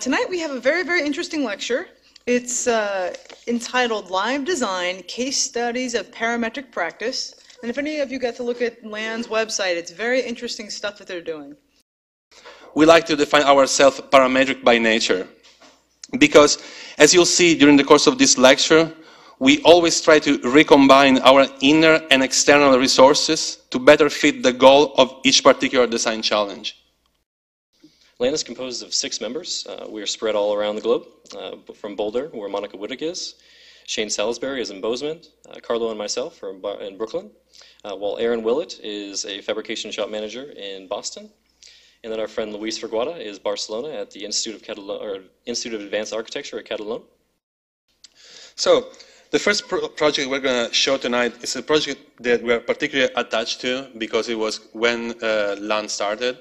Tonight we have a very, very interesting lecture. It's entitled Live Design, Case Studies of Parametric Practice. And if any of you got to look at LAN's website, it's very interesting stuff that they're doing. We like to define ourselves parametric by nature, because as you'll see during the course of this lecture, we always try to recombine our inner and external resources to better fit the goal of each particular design challenge. LAN is composed of 6 members. We are spread all around the globe, from Boulder, where Monica Wittig is. Shane Salisbury is in Bozeman. Carlo and myself are in Brooklyn, while Aaron Willett is a fabrication shop manager in Boston. And then our friend Luis Verguada is Barcelona at the Institute of Advanced Architecture at Catalunya. So, the first project we're going to show tonight is a project that we're particularly attached to because it was when LAN started.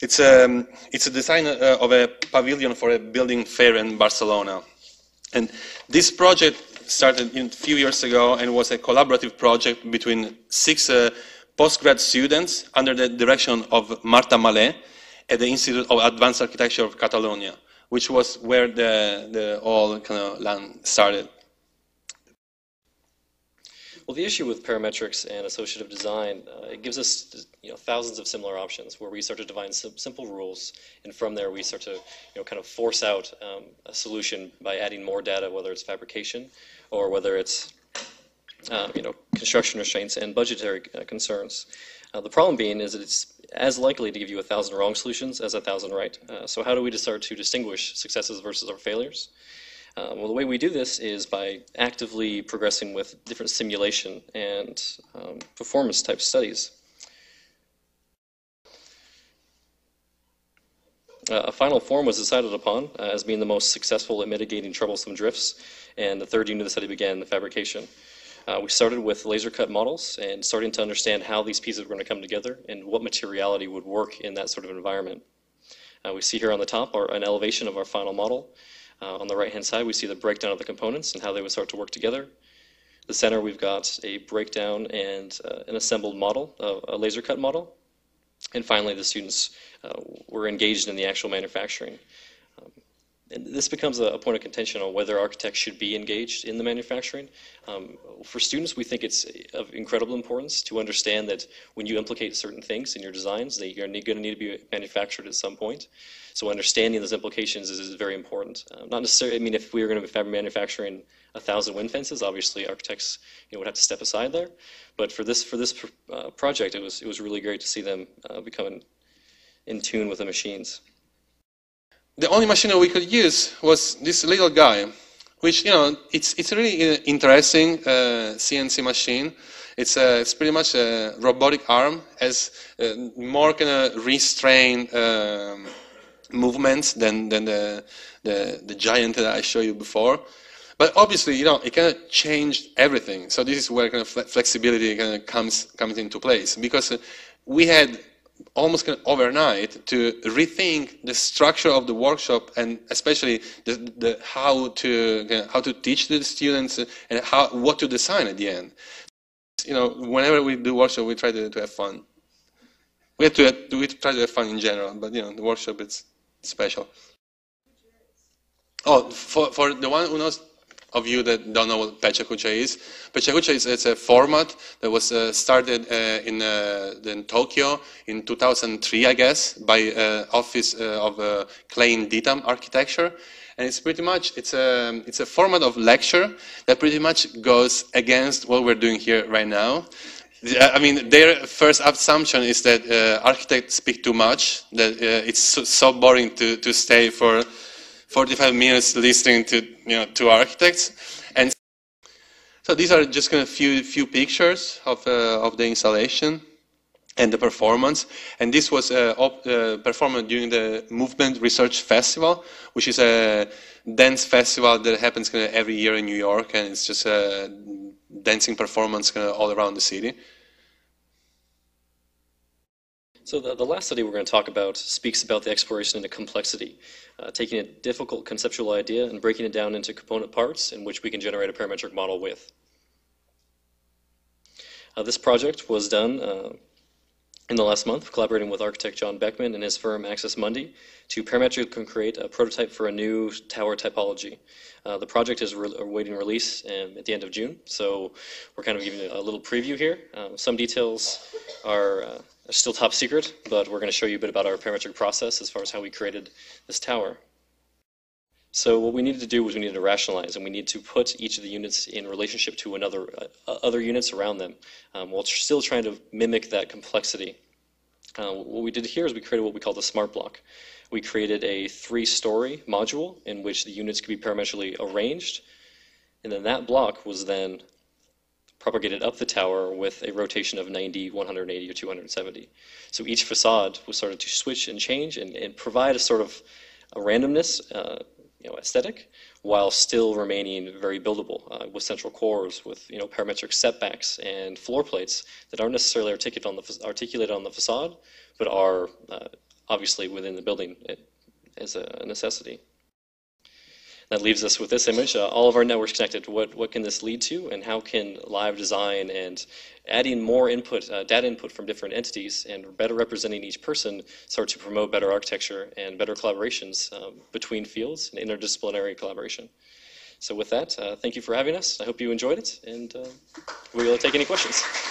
It's a design of a pavilion for a building fair in Barcelona. And this project started a few years ago and was a collaborative project between 6 postgrad students under the direction of Marta Malé at the Institute of Advanced Architecture of Catalunya, which was where the all kind of LAN started. Well, the issue with parametrics and associative design, it gives us thousands of similar options where we start to define simple rules, and from there we start to kind of force out a solution by adding more data, whether it's fabrication or whether it's construction restraints and budgetary concerns. The problem being is that it's as likely to give you 1,000 wrong solutions as 1,000 right. So how do we start to distinguish successes versus our failures? Well, the way we do this is by actively progressing with different simulation and performance type studies. A final form was decided upon as being the most successful at mitigating troublesome drifts, and the third unit of the study began the fabrication. We started with laser cut models and starting to understand how these pieces were going to come together and what materiality would work in that sort of environment. We see here on the top an elevation of our final model. On the right hand side we see the breakdown of the components and how they would start to work together. The center we've got a breakdown and an assembled model, a laser cut model. And finally the students were engaged in the actual manufacturing. And this becomes a point of contention on whether architects should be engaged in the manufacturing. For students, we think it's of incredible importance to understand that when you implicate certain things in your designs, they are going to need to be manufactured at some point. So understanding those implications is very important. Not necessarily, I mean, if we were going to be manufacturing 1,000 wind fences, obviously architects would have to step aside there. But for this project, it was really great to see them become in tune with the machines. The only machine that we could use was this little guy, which, it's a really interesting CNC machine. It's pretty much a robotic arm, has more kind of restrained movements than the giant that I showed you before. But obviously, it kind of changed everything. So this is where kind of flexibility kind of comes into place, because we had almost kind of overnight to rethink the structure of the workshop, and especially the how to teach the students and what to design at the end. Whenever we do workshop, we try to have fun. We try to have fun in general, but the workshop is special. Oh, for the one who knows. Of you that don't know what Pecha Kucha is. Pecha Kucha is a format that was started in Tokyo in 2003, I guess, by office of Klein-Ditam architecture, and it's pretty much it's a format of lecture that pretty much goes against what we're doing here right now. I mean, their first assumption is that architects speak too much, that it's so boring to stay for 45 minutes listening to two architects. And so these are just kind of few pictures of the installation and the performance. And this was performed during the Movement Research Festival, which is a dance festival that happens kind of every year in New York, and it's just a dancing performance kind of all around the city. So the last study we're going to talk about speaks about the exploration into complexity, taking a difficult conceptual idea and breaking it down into component parts in which we can generate a parametric model with. This project was done in the last month, collaborating with architect John Beckman and his firm Access Mundy, to Parametric can create a prototype for a new tower typology. The project is awaiting release at the end of June, so we're kind of giving you a little preview here. Some details are still top secret, but we're going to show you a bit about our parametric process as far as how we created this tower. So what we needed to do was we needed to rationalize, and we need to put each of the units in relationship to another other units around them, while still trying to mimic that complexity. What we did here is we created what we call the smart block. We created a 3-story module in which the units could be parametrically arranged, and then that block was then propagated up the tower with a rotation of 90, 180, or 270. So each facade was started to switch and change and provide a sort of a randomness, aesthetic, while still remaining very buildable, with central cores, with parametric setbacks and floor plates that aren't necessarily articulated on the facade, but are obviously within the building as a necessity. That leaves us with this image. All of our networks connected. What can this lead to, and how can live design and adding more input, data input from different entities, and better representing each person start to promote better architecture and better collaborations between fields and interdisciplinary collaboration? So with that, thank you for having us. I hope you enjoyed it, and we'll take any questions.